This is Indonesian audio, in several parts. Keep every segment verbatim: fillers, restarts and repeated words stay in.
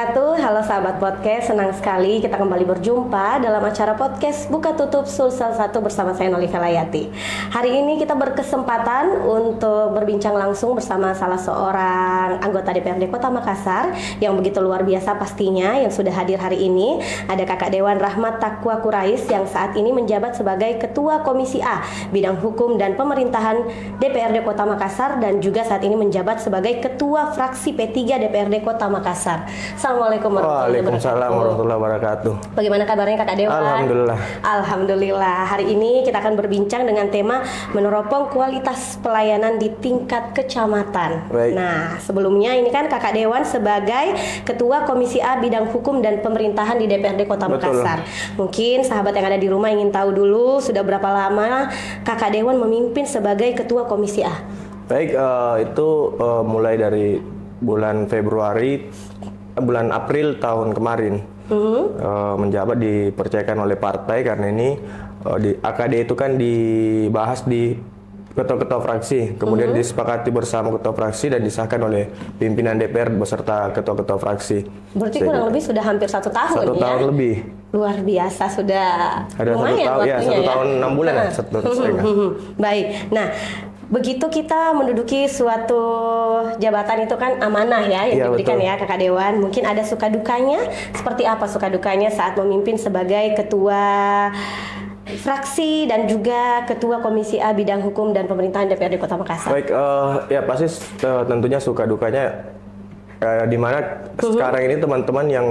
wabarakatuh. Halo sahabat podcast, senang sekali kita kembali berjumpa dalam acara podcast Buka Tutup Sulsel satu bersama saya Noli Felayati. Hari ini kita berkesempatan untuk berbincang langsung bersama salah seorang anggota D P R D Kota Makassar yang begitu luar biasa pastinya, yang sudah hadir hari ini. Ada Kakak Dewan Rahmat Takwa Kurais yang saat ini menjabat sebagai Ketua Komisi A Bidang Hukum dan Pemerintahan D P R D Kota Makassar dan juga saat ini menjabat sebagai Ketua Fraksi P tiga D P R D Kota Makassar. Assalamualaikum warahmatullahi wabarakatuh. Waalaikumsalam warahmatullahi wabarakatuh. Bagaimana kabarnya Kakak Dewan? Alhamdulillah. Alhamdulillah. Hari ini kita akan berbincang dengan tema meneropong kualitas pelayanan di tingkat kecamatan. Baik. Nah, sebelumnya ini kan Kakak Dewan sebagai Ketua Komisi A Bidang Hukum dan Pemerintahan di D P R D Kota Betul. Makassar. Mungkin sahabat yang ada di rumah ingin tahu dulu sudah berapa lama Kakak Dewan memimpin sebagai Ketua Komisi A? Baik, uh, itu uh, mulai dari bulan Februari bulan April tahun kemarin uh-huh. uh, menjabat dipercayakan oleh partai karena ini uh, di A K D itu kan dibahas di ketua-ketua fraksi kemudian uh-huh. disepakati bersama ketua fraksi dan disahkan oleh pimpinan D P R beserta ketua-ketua fraksi. Berarti Saya kurang kata. lebih sudah hampir satu tahun satu ya? tahun lebih. Luar biasa sudah. Ada lumayan satu tahun, ya, satu ya. tahun enam bulan nah. ya satu tahun. Uh-huh. Baik. Nah. Begitu kita menduduki suatu jabatan itu kan amanah ya yang ya, diberikan betul. ya Kakak Dewan. Mungkin ada suka dukanya. Seperti apa suka dukanya saat memimpin sebagai Ketua Fraksi dan juga Ketua Komisi A Bidang Hukum dan Pemerintahan D P R D Kota Makassar? Baik, uh, ya pasti uh, tentunya suka dukanya uh, di mana uh-huh. sekarang ini teman-teman yang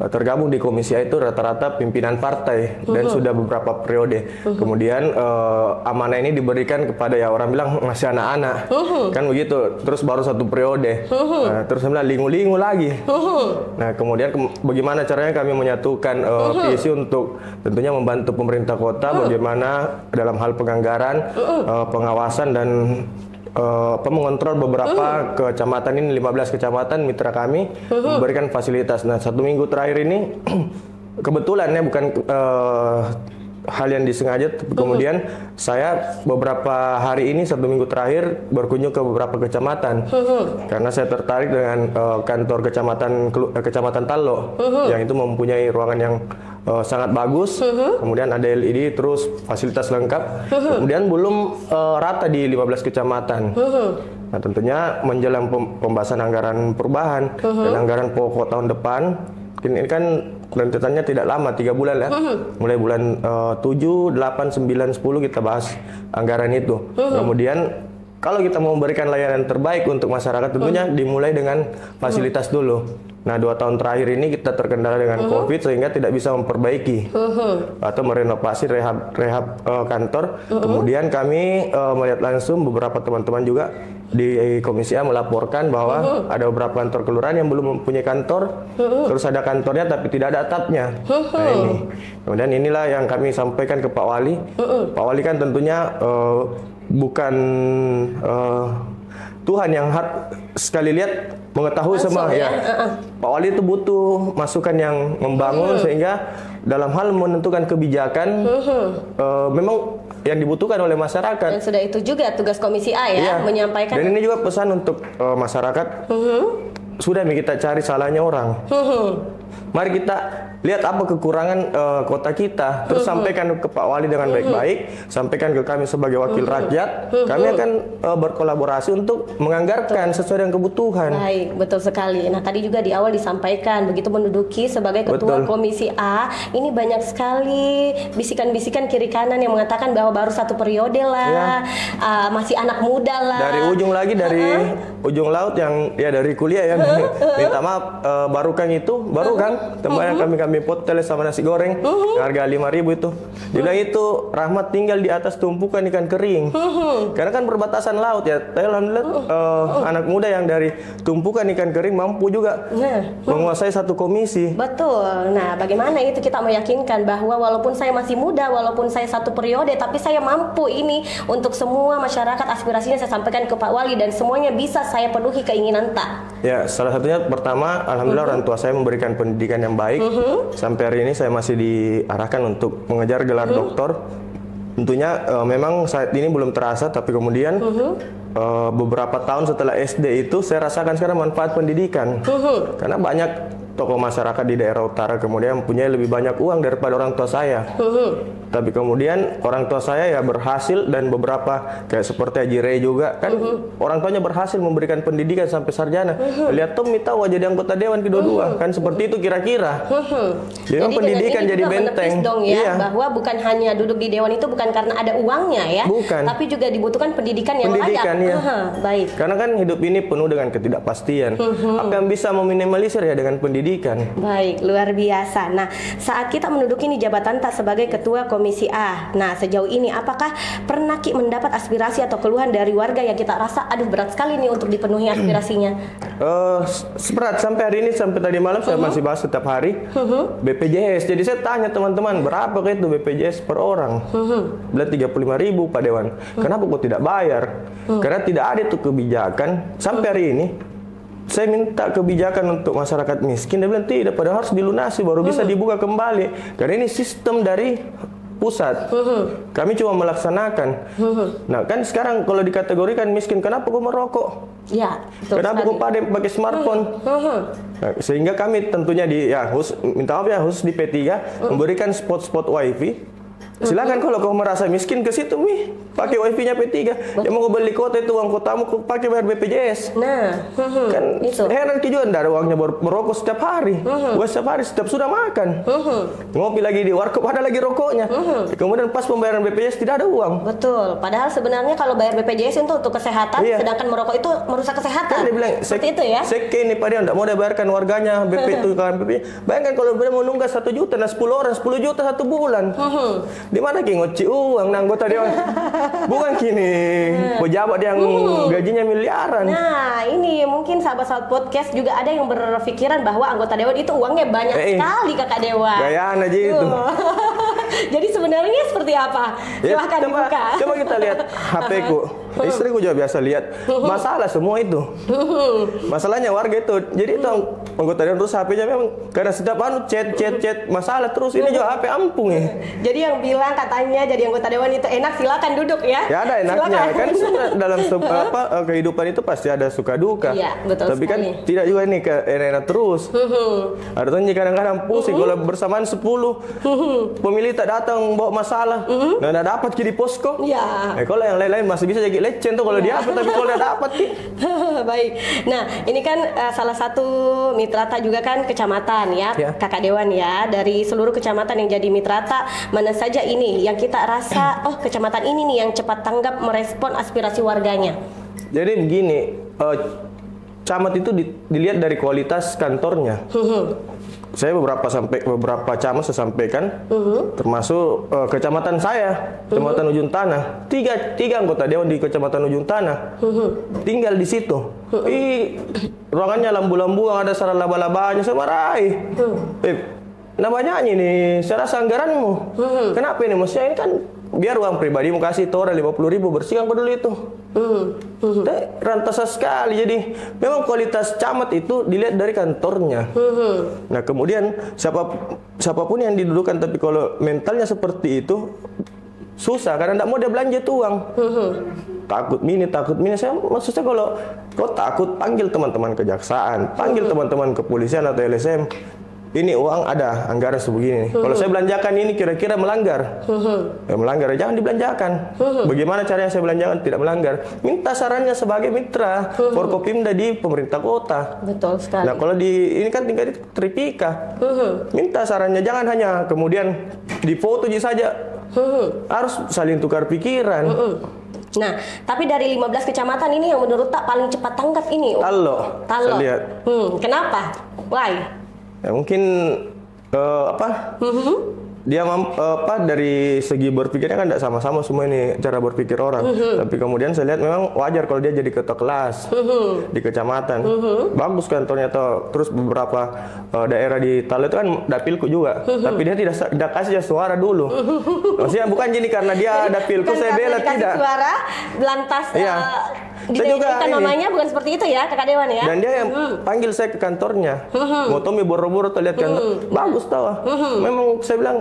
tergabung di Komisi A itu rata-rata pimpinan partai dan uhum. sudah beberapa periode. Uhum. Kemudian uh, amanah ini diberikan kepada ya orang bilang masih anak-anak, uhum. kan begitu. Terus baru satu periode, uh, terus bilang lingu-lingu lagi. Uhum. Nah kemudian ke- bagaimana caranya kami menyatukan uh, visi untuk tentunya membantu pemerintah kota uhum. bagaimana dalam hal penganggaran, uh, pengawasan dan Uh, mengontrol beberapa uh. kecamatan ini lima belas kecamatan mitra kami uh-huh. memberikan fasilitas. Nah satu minggu terakhir ini kebetulan ya bukan uh, hal yang disengaja. Uh-huh. Kemudian saya beberapa hari ini satu minggu terakhir berkunjung ke beberapa kecamatan uh-huh. karena saya tertarik dengan uh, kantor kecamatan kecamatan Tallo uh-huh. yang itu mempunyai ruangan yang Uh, sangat bagus, uh-huh. kemudian ada L E D, terus fasilitas lengkap, uh-huh. kemudian belum uh, rata di lima belas kecamatan. Uh-huh. Nah tentunya menjelang pem- pembahasan anggaran perubahan uh-huh. dan anggaran pokok tahun depan, ini kan rentetannya tidak lama, tiga bulan ya, uh-huh. mulai bulan uh, tujuh, delapan, sembilan, sepuluh kita bahas anggaran itu. Uh-huh. Kemudian kalau kita mau memberikan layanan terbaik untuk masyarakat tentunya uh-huh. dimulai dengan fasilitas uh-huh. dulu. Nah, dua tahun terakhir ini kita terkendala dengan uh-huh. COVID sehingga tidak bisa memperbaiki uh-huh. atau merenovasi rehab rehab uh, kantor. Uh-huh. Kemudian kami uh, melihat langsung beberapa teman-teman juga di Komisi A melaporkan bahwa uh-huh. ada beberapa kantor kelurahan yang belum mempunyai kantor, uh-huh. terus ada kantornya tapi tidak ada atapnya. Uh-huh. Nah ini, kemudian inilah yang kami sampaikan ke Pak Wali. Uh-huh. Pak Wali kan tentunya uh, bukan uh, Tuhan yang hard, sekali lihat mengetahui Langsung, semua ya. ya. Uh-uh. Pak Wali itu butuh masukan yang membangun uh-huh. sehingga dalam hal menentukan kebijakan uh-huh. uh, memang yang dibutuhkan oleh masyarakat. Dan sudah itu juga tugas Komisi A ya, ya. menyampaikan. Dan ini juga pesan untuk uh, masyarakat. Uh-huh. Sudah kita cari salahnya orang. Uh-huh. Mari kita lihat apa kekurangan uh, kota kita, terus uh-huh. sampaikan ke Pak Wali dengan uh-huh. baik-baik, sampaikan ke kami sebagai wakil uh-huh. rakyat, uh-huh. kami akan uh, berkolaborasi untuk menganggarkan betul. sesuai dengan kebutuhan. Baik, betul sekali. Nah tadi juga di awal disampaikan, begitu menduduki sebagai ketua betul. Komisi A, ini banyak sekali bisikan-bisikan kiri kanan yang mengatakan bahwa baru satu periode lah, ya. uh, masih anak muda lah. Dari ujung lagi dari uh-huh. ujung laut yang ya dari kuliah ya, uh-huh. minta maaf uh, baru kan itu baru kan. Teman uh-huh. kami kami potel sama nasi goreng uh-huh. harga lima ribu itu. Juga uh-huh. itu Rahmat tinggal di atas tumpukan ikan kering. Uh-huh. Karena kan perbatasan laut ya. Tapi alhamdulillah uh-huh. Uh, uh-huh. anak muda yang dari tumpukan ikan kering mampu juga uh-huh. menguasai satu komisi. Betul. Nah, bagaimana itu kita meyakinkan bahwa walaupun saya masih muda, walaupun saya satu periode, tapi saya mampu ini untuk semua masyarakat aspirasinya saya sampaikan ke Pak Wali dan semuanya bisa saya penuhi keinginan tak. Ya, salah satunya pertama alhamdulillah uh-huh. orang tua saya memberikan pendidikan pendidikan yang baik uh-huh. sampai hari ini saya masih diarahkan untuk mengejar gelar uh-huh. doktor. Tentunya uh, memang saat ini belum terasa tapi kemudian uh-huh. uh, beberapa tahun setelah S D itu saya rasakan sekarang manfaat pendidikan uh-huh. karena banyak tokoh masyarakat di daerah utara kemudian mempunyai lebih banyak uang daripada orang tua saya. Uhuh. Tapi kemudian orang tua saya ya berhasil, dan beberapa kayak seperti Haji Rey juga kan, uhuh, orang tuanya berhasil memberikan pendidikan sampai sarjana. Uhuh. Lihat Tom Mitawa jadi anggota dewan kedua-dua, uhuh, kan seperti itu kira-kira. Uhuh. Jadi, jadi pendidikan jadi benteng dong ya, iya, bahwa bukan hanya duduk di dewan itu bukan karena ada uangnya ya, bukan, tapi juga dibutuhkan pendidikan yang pendidikan, layak. Ya. Aha, baik. Karena kan hidup ini penuh dengan ketidakpastian. Uhuh. Apa yang bisa meminimalisir ya dengan pendidikan. Baik, luar biasa. Nah, saat kita menduduki ini jabatan tak sebagai ketua Komisi A, nah sejauh ini apakah pernah Ki mendapat aspirasi atau keluhan dari warga yang kita rasa aduh berat sekali nih untuk dipenuhi aspirasinya? Uh, berat, sampai hari ini, sampai tadi malam saya uh-huh. masih bahas setiap hari uh-huh. B P J S. Jadi saya tanya teman-teman, berapa kayak itu B P J S per orang? Uh-huh. Bila tiga puluh lima ribu Pak Dewan. Uh-huh. Kenapa kok tidak bayar? Uh-huh. Karena tidak ada itu kebijakan sampai hari ini. Saya minta kebijakan untuk masyarakat miskin, dia bilang tidak, padahal harus dilunasi baru bisa dibuka kembali. Karena ini sistem dari pusat. Kami cuma melaksanakan. Nah kan sekarang kalau dikategorikan miskin, kenapa kau merokok? Ya, kenapa kau pada pakai smartphone? Nah, sehingga kami tentunya di ya khusus, minta maaf ya khusus di P tiga memberikan spot-spot wifi. Silakan kalau kau merasa miskin ke situ mi pakai wifi-nya P tiga. Betul. Yang mau kau beli kota itu uang kotamu kau pakai bayar B P J S. Nah, uh-huh, kan itu heran juga ndak ada uangnya merokok setiap hari. Uh-huh. Gua setiap hari setiap sudah makan. Uh-huh. Ngopi lagi di warkop ada lagi rokoknya. Uh-huh. Kemudian pas pembayaran B P J S tidak ada uang. Betul. Padahal sebenarnya kalau bayar B P J S itu untuk kesehatan, iya, sedangkan merokok itu merusak kesehatan. Kan dia bilang, seperti itu ya. Sekali ini pada ndak mau dibayarkan warganya B P itu kan B P. Bayangkan kalau dia mau nunggak satu juta nah sepuluh orang sepuluh juta satu bulan. Uh-huh. Di mana ki ngoci uang anggota dewan? Bukan kini pejabat yang hmm. gajinya miliaran. Nah, ini mungkin sahabat-sahabat podcast juga ada yang berpikiran bahwa anggota dewan itu uangnya banyak eh, sekali kakak dewan. Gayaan aja itu. Jadi sebenarnya seperti apa? Ya, silahkan coba, dibuka. Coba kita lihat H P-ku. Istriku juga biasa lihat. Masalah semua itu. Masalahnya warga itu. Jadi itu anggota dewan terus H P-nya memang karena setiap anu chat chat chat masalah terus. Ini juga H P ampung ya. Jadi yang bilang katanya jadi anggota dewan itu enak, silakan duduk ya. Ya ada enaknya silakan. Kan dalam apa kehidupan itu pasti ada suka duka. Iya, betul tapi sekali. Kan tidak juga ini enak-enak terus. Artinya kadang-kadang pusing kalau bersamaan sepuluh pemilih tak datang bawa masalah. Nah, enggak dapat jadi posko. Iya. Eh, kalau yang lain-lain masih bisa jadi lecen tuh kalau dia apa tapi kalau enggak dapat sih. Baik. Nah, ini kan uh, salah satu mitrata juga kan kecamatan ya, ya. Kakak dewan ya dari seluruh kecamatan yang jadi mitrata mana saja ini yang kita rasa oh kecamatan ini nih yang cepat tanggap merespon aspirasi warganya. Jadi begini, uh, camat itu di, dilihat dari kualitas kantornya. Saya beberapa sampai beberapa camat saya sampaikan, uh-huh. termasuk uh, kecamatan saya, kecamatan uh-huh. Ujung Tanah, tiga tiga anggota dewan di kecamatan Ujung Tanah, uh-huh. tinggal di situ. Uh-huh. Ih, ruangannya lambu-lambu, ada sarang laba-labanya, saya marahi. Uh-huh. Eh, namanya ini nih, saya rasa anggaranmu. Uh-huh. Kenapa ini? Maksudnya ini kan biar uang pribadi mau kasih tora lima puluh ribu bersihkan peduli itu. Uh-huh. Uh-huh. Rantasa sekali. Jadi memang kualitas camat itu dilihat dari kantornya. Uh-huh. Nah kemudian siapa siapapun yang didudukan tapi kalau mentalnya seperti itu susah karena tidak mau dia belanja tuh uang. Uh-huh. Takut mini, takut mini. Saya maksudnya kalau kau takut panggil teman-teman kejaksaan, panggil uh-huh. teman-teman kepolisian atau L S M. Ini uang ada anggaran sebegini. Nih. Kalau saya belanjakan ini kira-kira melanggar. Ya, melanggar jangan dibelanjakan. Bagaimana caranya saya belanjakan tidak melanggar? Minta sarannya sebagai mitra Forkopimda di pemerintah kota. Betul sekali. Nah, kalau di ini kan tinggal di Tripika. Minta sarannya jangan hanya kemudian difoto saja. Harus saling tukar pikiran. Nah, tapi dari lima belas kecamatan ini yang menurut tak paling cepat tanggap ini. Tallo. Tallo. Lihat. Hmm, kenapa? Why? Ya, mungkin uh, apa uh-huh. dia mamp, uh, apa dari segi berpikirnya kan tidak sama-sama semua ini cara berpikir orang. Uh-huh. Tapi kemudian saya lihat memang wajar kalau dia jadi ketua kelas uh-huh. di kecamatan. Uh-huh. Bagus kantornya toh. Terus beberapa uh, daerah di Tallo itu kan dapilku juga. Uh-huh. Tapi dia tidak tidak kasih suara dulu. Uh-huh. Maksudnya bukan jadi karena dia dapilku saya bela tidak. Suara lantas. Iya. Uh, Ditanyakan namanya bukan seperti itu ya kakak dewan ya. Dan dia yang hmm. panggil saya ke kantornya. Hmm. Mau Tommy boro-boro tuh lihat kan hmm. bagus tau. Hmm. Memang saya bilang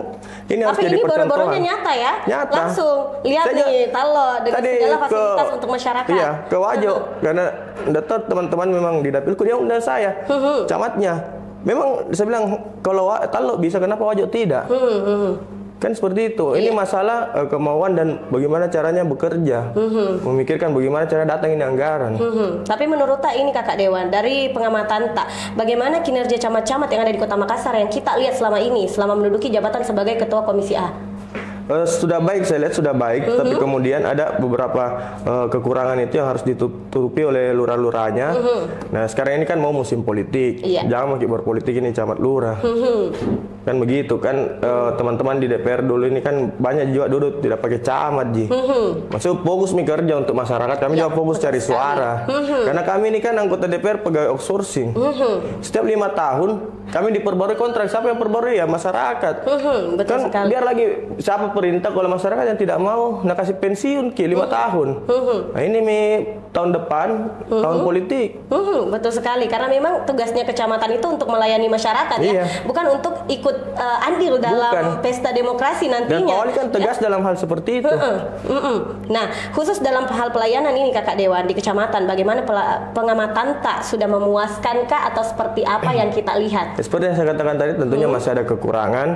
ini harus jadi percontohan. Tapi ini boro-boronya nyata ya. Nyata. Langsung lihat saya nih Tallo dengan segala fasilitas ke, untuk masyarakat. Iya, ke Wajo hmm. karena data teman-teman memang di dapilku dia undang saya. Hmm. Camatnya. Memang saya bilang kalau Tallo bisa, kenapa Wajo tidak? Hmm, hmm. Kan seperti itu. Ini iya. masalah uh, kemauan dan bagaimana caranya bekerja. Hmm, hmm. Memikirkan bagaimana cara datangin anggaran. Hmm, hmm. Tapi menurut tak ini Kakak Dewan, dari pengamatan tak, bagaimana kinerja camat-camat yang ada di Kota Makassar yang kita lihat selama ini, selama menduduki jabatan sebagai Ketua Komisi A? Uh, sudah baik, saya lihat sudah baik, uh-huh. tapi kemudian ada beberapa uh, kekurangan itu yang harus ditutupi oleh lurah-lurahnya. Uh-huh. Nah, sekarang ini kan mau musim politik, yeah. jangan mau berpolitik ini camat lurah, uh-huh. kan begitu kan. Uh, teman-teman di D P R dulu ini kan banyak juga duduk tidak pakai camat ji, uh-huh. maksud fokus mikerja untuk masyarakat. Kami yeah. juga fokus cari suara, uh-huh. karena kami ini kan anggota D P R pegawai outsourcing. Uh-huh. Setiap lima tahun. Kami diperbarui kontrak, siapa yang perbarui ya masyarakat. Uhum, betul kan sekali. Biar lagi siapa perintah kalau masyarakat yang tidak mau nak kasih pensiun ki lima tahun. Uhum. Nah ini mi tahun depan uhum. tahun politik. Uhum, betul sekali, karena memang tugasnya kecamatan itu untuk melayani masyarakat iya. ya, bukan untuk ikut uh, andil dalam bukan. pesta demokrasi nantinya. Dan Polri kan tegas ya. dalam hal seperti itu. Uhum. Uhum. Nah khusus dalam hal pelayanan ini Kakak Dewan di kecamatan, bagaimana pengamatan tak sudah memuaskankah atau seperti apa yang kita lihat? Seperti yang saya katakan tadi, tentunya hmm. masih ada kekurangan.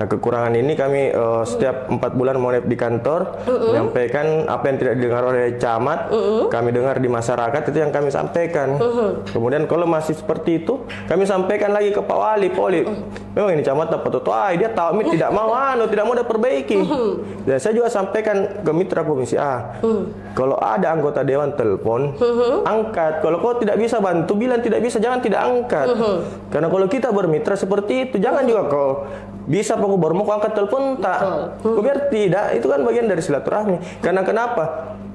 Nah, kekurangan ini kami uh, setiap empat bulan mau di kantor, hmm. menyampaikan apa yang tidak didengar oleh camat, hmm. kami dengar di masyarakat, itu yang kami sampaikan. Hmm. Kemudian kalau masih seperti itu, kami sampaikan lagi ke Pak Wali, Poli. Hmm. Memang ini camat dapat tuh, ah dia tahu, hmm. tidak mau, anu tidak mau diperbaiki. Hmm. Dan saya juga sampaikan ke mitra Komisi A, hmm. kalau ada anggota dewan telepon, hmm. angkat. Kalau kau tidak bisa bantu, bilang tidak bisa, jangan tidak angkat. Hmm. Karena kalau kita bermitra seperti itu, jangan juga kau bisa aku baru mau angkat telepon tak, kau biar tidak, itu kan bagian dari silaturahmi. Karena kenapa?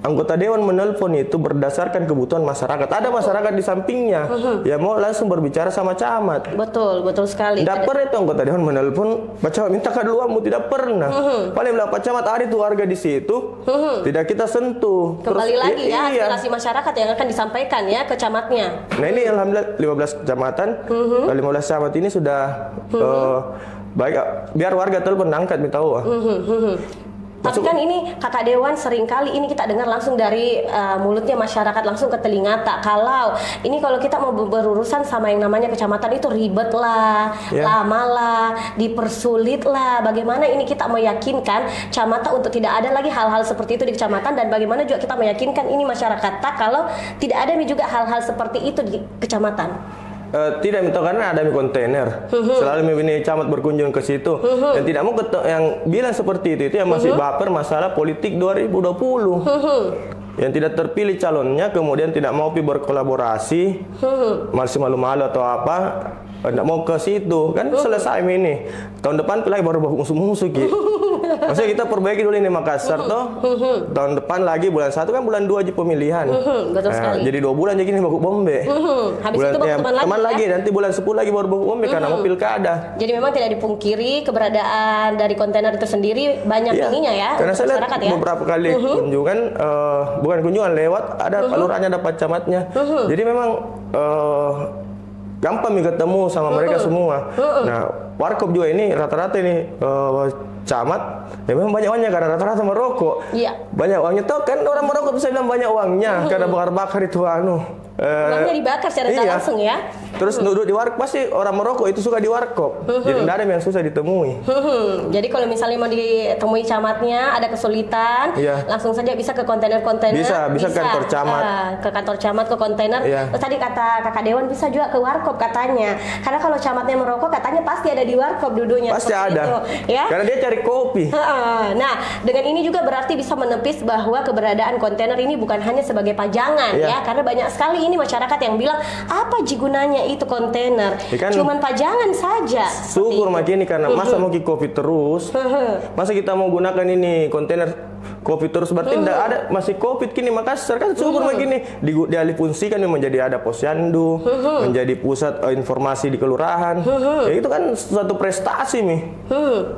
Anggota dewan menelpon itu berdasarkan kebutuhan masyarakat. Ada masyarakat di sampingnya uhum. ya mau langsung berbicara sama camat. Betul, betul sekali. Tidak pernah itu anggota dewan menelpon, Pak Camat minta kad luammu, tidak pernah. Uhum. Paling bilang Pak Camat ada itu warga di situ, uhum. tidak kita sentuh. Kembali Terus, lagi ya, ya aspirasi masyarakat yang akan disampaikan ya ke camatnya. Nah ini alhamdulillah lima belas kecamatan, lima belas camat ini sudah uh, baik. Biar warga telepon angkat minta uang. Tapi kan ini Kakak Dewan seringkali ini kita dengar langsung dari uh, mulutnya masyarakat langsung ke telinga tak. Kalau ini kalau kita mau berurusan sama yang namanya kecamatan itu ribet lah, yeah. lama lah, dipersulit lah. Bagaimana ini kita meyakinkan camata untuk tidak ada lagi hal-hal seperti itu di kecamatan, dan bagaimana juga kita meyakinkan ini masyarakat tak kalau tidak ada juga hal-hal seperti itu di kecamatan. Uh, tidak minta karena ada kontainer. Uhuh. Selalu ini camat berkunjung ke situ. Uhuh. Dan tidak mau ketok yang bilang seperti itu itu yang masih uhuh. baper masalah politik dua ribu dua puluh. Uhuh. Yang tidak terpilih calonnya kemudian tidak mau berkolaborasi. Uhuh. Masih malu-malu atau apa? Tidak mau ke situ kan, selesai ini tahun depan lagi baru musuh-musuh gitu. Maksudnya kita perbaiki dulu ini Makassar toh, tahun depan lagi bulan satu kan bulan dua aja pemilihan, nah, jadi dua bulan jadi ini baku bombe, habis bulan, itu ya, teman, teman lagi ya? Nanti bulan sepuluh lagi baru baku bombe karena mau pilkada. Jadi memang tidak dipungkiri keberadaan dari kontainer itu sendiri banyak ya, ininya ya. Karena saya lihat ya? beberapa kali kunjungan, uh, bukan kunjungan lewat ada lurahnya dapat camatnya, jadi memang uh, gampang ketemu sama uh-uh. mereka semua. Uh-uh. Nah, warkop juga ini rata-rata ini uh, camat, ya memang banyak uangnya karena rata-rata merokok. Iya. Banyak uangnya toh kan orang merokok bisa bilang banyak uangnya uh-uh. karena bakar-bakar itu anu. Uangnya uh, dibakar secara iya. langsung ya. Terus uh-huh. duduk di warkop pasti orang merokok itu suka di warkop. Uh-huh. Jadi tidak ada yang susah ditemui. Uh-huh. Jadi kalau misalnya mau ditemui camatnya ada kesulitan, yeah. langsung saja bisa ke kontainer-kontainer. Bisa, bisa, bisa. Kantor camat. Uh, ke kantor camat, ke kontainer. Yeah. Terus tadi kata Kakak Dewan bisa juga ke warkop katanya. Karena kalau camatnya merokok katanya pasti ada di warkop dudunya. Pasti ada. Itu, ya? Karena dia cari kopi. Uh-uh. Nah, dengan ini juga berarti bisa menepis bahwa keberadaan kontainer ini bukan hanya sebagai pajangan yeah. ya, karena banyak sekali ini masyarakat yang bilang apa ji gunanya itu kontainer, ya kan, cuman pajangan saja. Syukur makanya ini karena masa mau ki kopi terus, masa kita mau gunakan ini kontainer kopi terus berarti tidak ada masih covid kini Makassar kan syukur makanya ini dialih fungsikan menjadi ada posyandu, menjadi pusat uh, informasi di kelurahan. Ya itu kan suatu prestasi mi.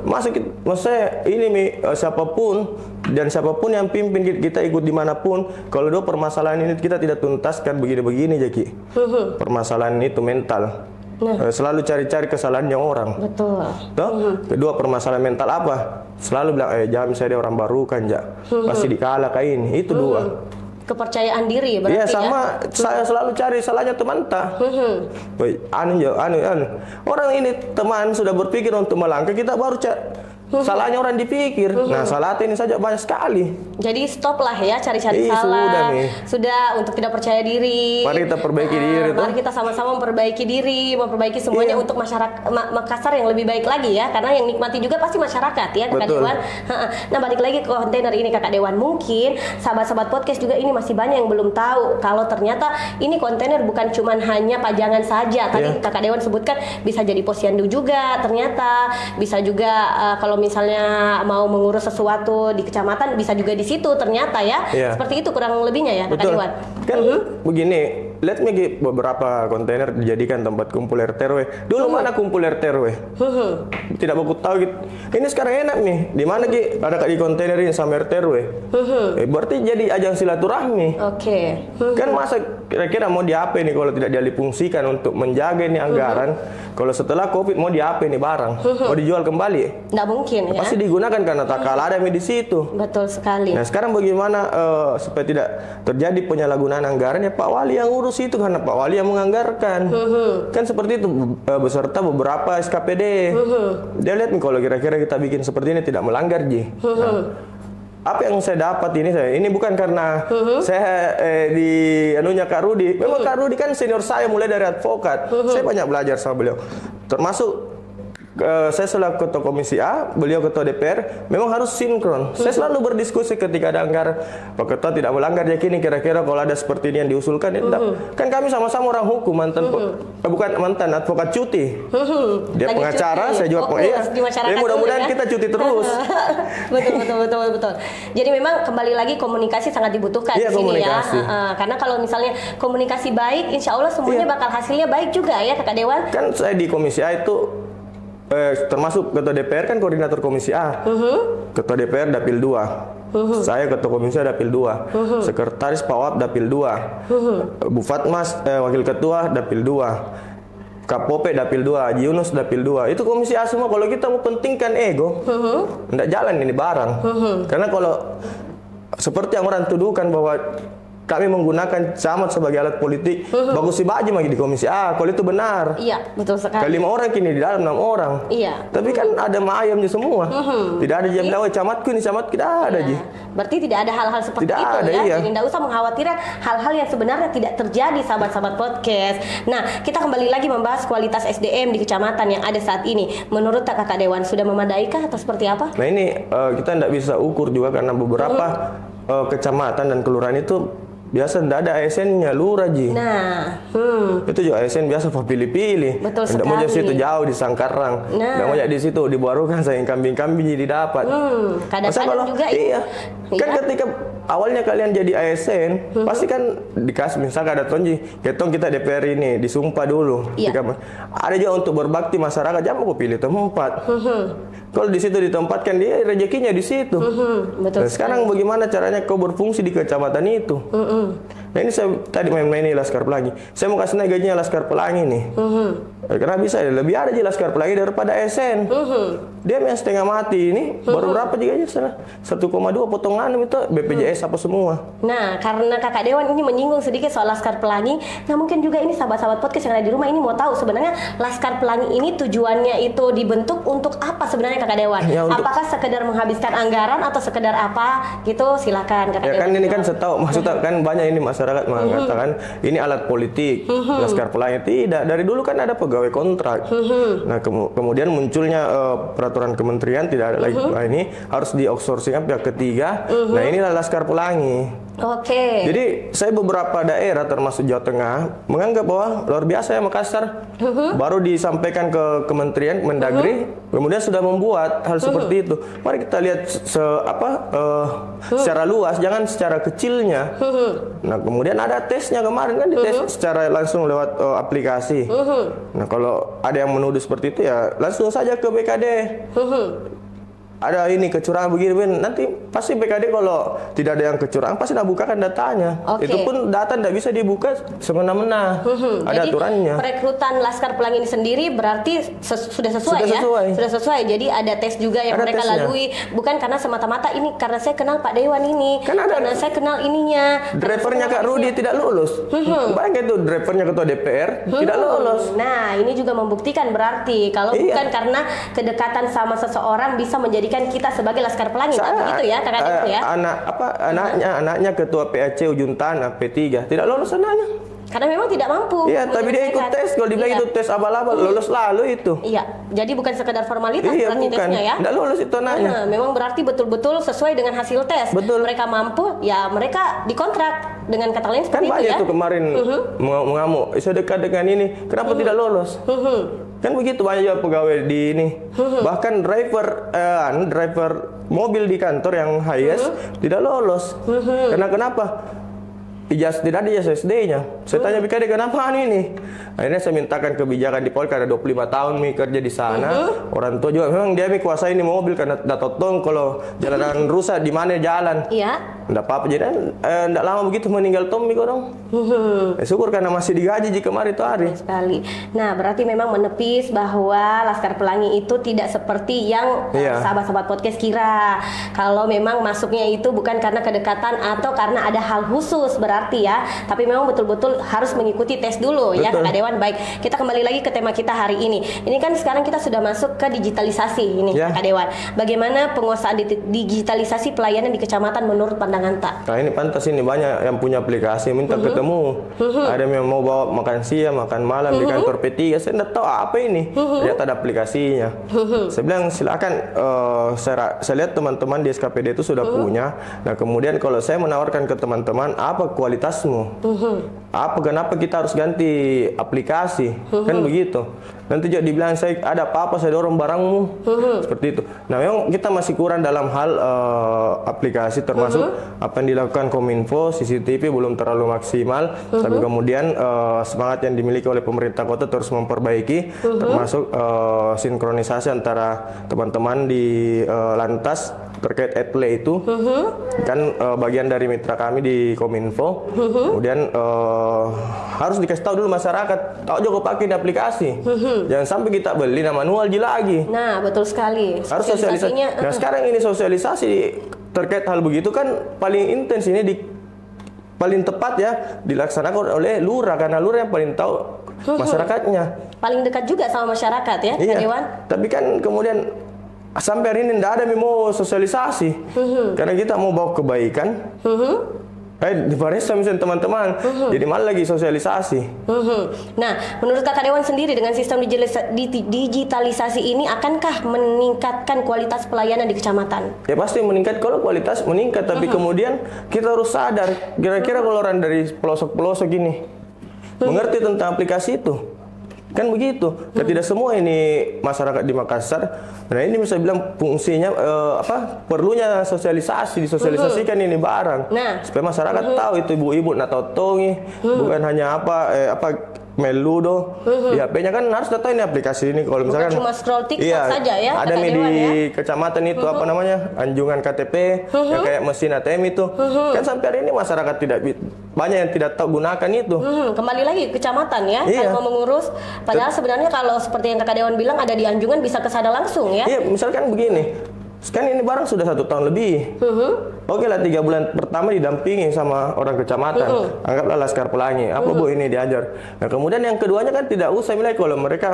Masa kita, maksudnya ini mi uh, siapapun dan siapapun yang pimpin kita ikut dimanapun kalau dua permasalahan ini kita tidak tuntaskan begini-begini Jaki. Permasalahan itu mental. Nah. Selalu cari-cari kesalahannya orang. Betul. Toh? Mm-hmm. Kedua permasalahan mental apa? Selalu bilang eh jangan saya dia orang baru kan, Jak. Mm-hmm. Pasti dikalah kayak ini. Itu mm-hmm. dua. kepercayaan diri berarti ya. Sama ya? Saya selalu cari salahnya teman ta. Anu anu anu. Orang ini teman sudah berpikir untuk melangkah, kita baru cari salahnya orang dipikir. Uhum. Nah, salah ini saja banyak sekali. Jadi stoplah ya cari-cari salah. Sudah, nih. Sudah untuk tidak percaya diri. Mari kita perbaiki nah, diri. Mari toh. Kita sama-sama memperbaiki diri, memperbaiki semuanya yeah. untuk masyarakat Makassar yang lebih baik lagi ya. Karena yang nikmati juga pasti masyarakat ya, Kakak Dewan. Nah, balik lagi ke kontainer ini Kakak Dewan, mungkin sahabat-sahabat podcast juga ini masih banyak yang belum tahu kalau ternyata ini kontainer bukan cuma hanya pajangan saja. Tadi yeah. Kakak Dewan sebutkan bisa jadi posyandu juga, ternyata bisa juga uh, kalau misalnya mau mengurus sesuatu di kecamatan bisa juga di situ ternyata ya. Yeah. Seperti itu kurang lebihnya ya, Kak Dewan. Kan uh-huh. begini, lihat nih beberapa kontainer dijadikan tempat kumpul R T R W. Dulu hmm. mana kumpul R T R W? Hmm. Tidak baku tahu gitu. Ini sekarang enak nih. Di mana Ki? Ada di kontainer ini sama R T R W. Hmm. Eh, berarti jadi ajang silaturahmi. Oke. Okay. Hmm. Kan masa kira-kira mau di apa nih kalau tidak dialihfungsikan untuk menjaga nih anggaran? Hmm. Kalau setelah Covid mau di apa nih barang? Hmm. Mau dijual kembali? Tidak mungkin ya. Pasti digunakan karena tak kalah ada di situ. Betul sekali. Nah, sekarang bagaimana uh, supaya tidak terjadi penyalahgunaan anggaran ya Pak Wali yang urus itu karena Pak Wali yang menganggarkan. Uhum. Kan seperti itu beserta beberapa S K P D. Uhum. Dia lihat nih kalau kira-kira kita bikin seperti ini tidak melanggar Ji. Nah, apa yang saya dapat ini saya ini bukan karena uhum. Saya eh, di anunya Kak Rudi. Memang uhum. Kak Rudi kan senior saya mulai dari advokat. Uhum. Saya banyak belajar sama beliau. Termasuk Uh, saya selaku ketua Komisi A, beliau ketua D P R, memang harus sinkron. Uhum. Saya selalu berdiskusi ketika ada anggaran, Pak Ketua tidak melanggar ya kini kira-kira kalau ada seperti ini yang diusulkan, ya, kan kami sama-sama orang hukum mantan, eh, bukan mantan advokat cuti, uhum. Dia lagi pengacara, cuti. Saya juga oh, pengacara. Iya. Eh, mudah-mudahan ya? Kita cuti terus. betul, betul, betul, betul. Jadi memang kembali lagi komunikasi sangat dibutuhkan iya, di sini ya, uh, karena kalau misalnya komunikasi baik, insya Allah semuanya iya. bakal hasilnya baik juga ya, Kakak Dewan. Kan saya di Komisi A itu. Eh, termasuk ketua D P R kan koordinator Komisi A. Uhum. Ketua D P R Dapil dua. Uhum. Saya ketua Komisi A Dapil dua. Uhum. Sekretaris P A W A P Dapil dua. Uhum. Bu Fatmas eh, wakil ketua Dapil dua. Kapope Dapil dua, Haji Yunus Dapil dua. Itu Komisi A semua kalau kita mau pentingkan ego. Uhum. Nggak jalan ini barang. Uhum. Karena kalau seperti yang orang tuduhkan bahwa kami menggunakan camat sebagai alat politik. Uhum. Bagus sih baji lagi di Komisi A. Kalau itu benar. Iya, betul sekali. Kelima orang kini di dalam enam orang. Iya. Tapi uhum. Kan ada ayamnya semua. Uhum. Tidak ada jam dawe camatku ini camat tidak ada ji. Nah, berarti tidak ada hal-hal seperti tidak itu ada, ya. Iya. Jadi tidak usah mengkhawatirkan hal-hal yang sebenarnya tidak terjadi sahabat-sahabat podcast. Nah, kita kembali lagi membahas kualitas S D M di kecamatan yang ada saat ini. Menurut Kakak Dewan sudah memadaikah atau seperti apa? Nah ini uh, kita tidak bisa ukur juga karena beberapa uh, kecamatan dan kelurahan itu biasa tidak ada A S N-nya lurah ji. Nah, hmm. itu juga A S N biasa pilih-pilih. Betul sekali. Tidak mau jadi situ jauh di Sangkarang. Nah. Tidak mau jadi di situ di Barukan saya kambing-kambing jadi dapat. Hmm. Kadang-kadang juga iya. Itu. Kan iya. Ketika awalnya kalian jadi A S N, hmm. pasti kan dikasih misalkan ada tonji, ketong kita D P R ini disumpah dulu. Iya. Ada juga untuk berbakti masyarakat, jangan mau pilih tempat. Hmm. Kalau di situ ditempatkan dia rezekinya di situ. Hmm. Betul. Nah, sekarang bagaimana caranya kau berfungsi di kecamatan itu? Hmm. Nah ini saya tadi main-main Laskar Pelangi. Saya mau kasih naik gajinya Laskar Pelangi nih. Uhum. Karena bisa lebih ada di Laskar Pelangi daripada A S N. Uhum. Dia yang setengah mati ini uhum. Baru berapa juga aja satu koma dua potongan itu B P J S uhum. Apa semua. Nah karena Kakak Dewan ini menyinggung sedikit soal Laskar Pelangi. Nah mungkin juga ini sahabat-sahabat podcast yang ada di rumah ini mau tahu sebenarnya Laskar Pelangi ini tujuannya itu dibentuk untuk apa sebenarnya Kakak Dewan ya, untuk... Apakah sekedar menghabiskan anggaran atau sekedar apa gitu silakan Kakak ya, Dewan. Kan ini kan setahu maksudnya kan banyak ini masyarakat mengatakan uhum. Ini alat politik uhum. Laskar Pelangi tidak dari dulu kan ada pegawai kontrak uhum. Nah kemu- kemudian munculnya uh, peraturan kementerian tidak ada uhum. Lagi nah, ini harus di outsourcing pihak ketiga uhum. Nah inilah Laskar Pelangi. Oke. Okay. Jadi saya beberapa daerah termasuk Jawa Tengah menganggap bahwa luar biasa ya Makassar. Uhum. Baru disampaikan ke Kementerian Mendagri, uhum. Kemudian sudah membuat hal uhum. Seperti itu. Mari kita lihat se apa uh, secara luas, jangan secara kecilnya. Uhum. Nah kemudian ada tesnya kemarin kan dites uhum. Secara langsung lewat uh, aplikasi. Uhum. Nah kalau ada yang menuduh seperti itu ya langsung saja ke B K D. Uhum. ada ini kecurangan begini, begini. Nanti pasti B K D kalau tidak ada yang kecurangan pasti tidak bukakan datanya. Okay. Itu pun data tidak bisa dibuka semena-mena. Hmm, ada jadi aturannya. Perekrutan Laskar Pelangi ini sendiri berarti ses sudah sesuai sudah ya? Sesuai. Sudah sesuai. Jadi ada tes juga yang ada mereka tesnya. lalui. Bukan karena semata-mata ini karena saya kenal Pak Dewan ini. Kan ada karena saya kenal ininya. Drivernya Kak Rudi tidak lulus. Hmm. Bayangkan itu drivernya ketua D P R hmm. tidak lulus. Nah ini juga membuktikan berarti kalau iya. bukan karena kedekatan sama seseorang bisa menjadi kan kita sebagai Laskar Pelangi begitu ya, kakak uh, itu ya. Anak apa anaknya hmm. anaknya ketua P A C Ujung Tanah P tiga tidak lulus anaknya. Karena memang tidak mampu. Iya, tapi dia ikut tes. Kalau dibilang iya. itu tes abal-abal, lulus lalu itu. Iya, jadi bukan sekedar formalitas iya, berarti bukan. tesnya ya. Tidak lulus itu anaknya. Nah, memang berarti betul-betul sesuai dengan hasil tes. Betul. Mereka mampu, ya mereka dikontrak. Dengan kata lain seperti kan itu ya. Kan banyak tuh kemarin uh-huh. mengamuk. Saya dekat dengan ini, kenapa uh-huh. tidak lulus? Uh-huh. Kan begitu banyak juga pegawai di ini. Uhum. Bahkan driver eh, driver mobil di kantor yang highest uhum. tidak lolos. Uhum. Karena kenapa? Ijaz, tidak ada ijazah S D-nya. Saya uhum. tanya B K D kenapa ini? Akhirnya saya mintakan kebijakan di Polri karena dua puluh lima tahun mi kerja di sana. Uhum. Orang tua juga memang dia mi kuasai ini mobil karena tidak totong kalau jalanan uhum. rusak di mana jalan. Iya. Nggak apa-apa, jadi eh, nggak lama begitu meninggal Tommy kodong. Eh, syukur karena masih digaji jika kemarin itu hari. Sekali. Nah, berarti memang menepis bahwa Laskar Pelangi itu tidak seperti yang sahabat-sahabat yeah. podcast kira. Kalau memang masuknya itu bukan karena kedekatan atau karena ada hal khusus berarti ya. Tapi memang betul-betul harus mengikuti tes dulu. Betul. Ya Kak Dewan. Baik, kita kembali lagi ke tema kita hari ini. Ini kan sekarang kita sudah masuk ke digitalisasi ini yeah. Kak Dewan. Bagaimana penguasaan digitalisasi pelayanan di kecamatan menurut pandangan Tak. Nah ini pantas ini banyak yang punya aplikasi minta uhum. ketemu. Uhum. Ada yang mau bawa makan siang, makan malam uhum. di kantor P tiga. Saya tidak tahu apa ini. Lihat ada aplikasinya. Uhum. Saya bilang silakan. Uh, saya, saya lihat teman-teman di S K P D itu sudah uhum. punya. Nah kemudian kalau saya menawarkan ke teman-teman apa kualitasmu? Uhum. Apa kenapa kita harus ganti aplikasi? Uhum. Kan begitu. Nanti juga dibilang saya ada apa-apa saya dorong barangmu uhum. seperti itu. Nah memang kita masih kurang dalam hal uh, aplikasi termasuk uhum. apa yang dilakukan Kominfo, C C T V belum terlalu maksimal. Uhum. Tapi kemudian uh, semangat yang dimiliki oleh pemerintah kota terus memperbaiki uhum. termasuk uh, sinkronisasi antara teman-teman di uh, lantas terkait Adplay itu uhum. kan uh, bagian dari mitra kami di Kominfo. Uhum. Kemudian uh, harus dikasih tahu dulu masyarakat tahu juga pakai aplikasi. Uhum. Jangan sampai kita beli nama manual lagi. Nah, betul sekali. Harus sosialisasi. Nah, sekarang ini sosialisasi terkait hal begitu kan paling intens ini di paling tepat ya dilaksanakan oleh lurah karena lurah yang paling tahu masyarakatnya. Paling dekat juga sama masyarakat ya, iya. Pak Dewan. Tapi kan kemudian sampai hari ini tidak ada memo sosialisasi. Uhum. Karena kita mau bawa kebaikan. Uhum. Eh, di baris sama teman-teman, uhum. jadi malah lagi sosialisasi. Uhum. Nah, menurut Kakak Dewan sendiri dengan sistem digitalisasi ini, akankah meningkatkan kualitas pelayanan di kecamatan? Ya pasti meningkat kalau kualitas meningkat, tapi uhum. kemudian kita harus sadar, kira-kira kalau orang dari pelosok-pelosok ini uhum. mengerti tentang aplikasi itu. Kan begitu, dan hmm. tidak semua ini masyarakat di Makassar. Nah ini bisa bilang fungsinya eh, apa perlunya sosialisasi disosialisasikan hmm. ini barang nah. supaya masyarakat hmm. tahu itu ibu-ibu natotongi hmm. bukan hanya apa eh, apa meludo hmm. di H P-nya kan harus tahu ini aplikasi ini kalau misalkan bukan cuma scroll TikTok iya, saja ya ada di ya? Kecamatan itu hmm. apa namanya anjungan K T P hmm. yang kayak mesin A T M itu hmm. kan sampai hari ini masyarakat tidak banyak yang tidak tahu gunakan itu. Hmm, kembali lagi ke kecamatan ya, iya. kalau mengurus. Padahal sebenarnya kalau seperti yang Kakak Dewan bilang ada di anjungan bisa ke sana langsung ya. Iya, misalkan begini. Sekarang ini barang sudah satu tahun lebih. Uhum. Oke lah tiga bulan pertama didampingi sama orang kecamatan. Uhum. Anggaplah Laskar Pelangi. Apa uhum. bu ini diajar. Nah kemudian yang keduanya kan tidak usah nilai kalau mereka.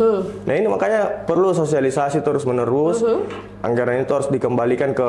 Uhum. Nah ini makanya perlu sosialisasi terus menerus. Uhum. Anggaran itu harus dikembalikan ke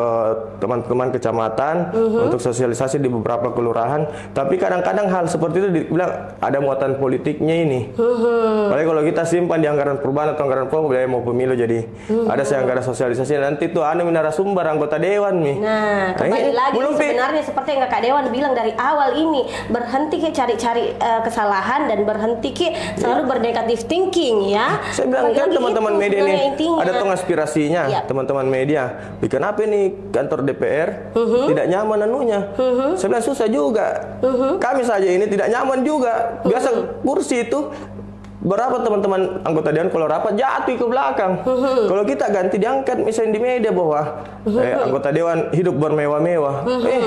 teman-teman kecamatan uhum. untuk sosialisasi di beberapa kelurahan. Tapi kadang-kadang hal seperti itu dibilang ada muatan politiknya ini. Padahal kalau kita simpan di anggaran perubahan atau anggaran perubahan mau pemilu jadi uhum. ada saya anggaran sosialisasi nanti. Itu ada narasumber anggota dewan nih. Nah, kembali nah, lagi belum sebenarnya seperti yang Kak Dewan bilang dari awal ini berhenti ke cari-cari uh, kesalahan dan berhenti ke selalu yeah. bernegatif thinking ya. Saya bilang kan teman-teman media nih intinya. Ada tong aspirasinya yeah. teman-teman media. Kenapa nih kantor D P R uh-huh. tidak nyaman anunya? Uh-huh. Saya bilang susah juga. Uh-huh. Kami saja ini tidak nyaman juga. Biasa uh-huh. kursi itu berapa teman-teman anggota dewan kalau rapat jatuh ke belakang. Uhum. Kalau kita ganti diangkat misalnya di media bahwa eh, anggota dewan hidup bermewah-mewah. Eh,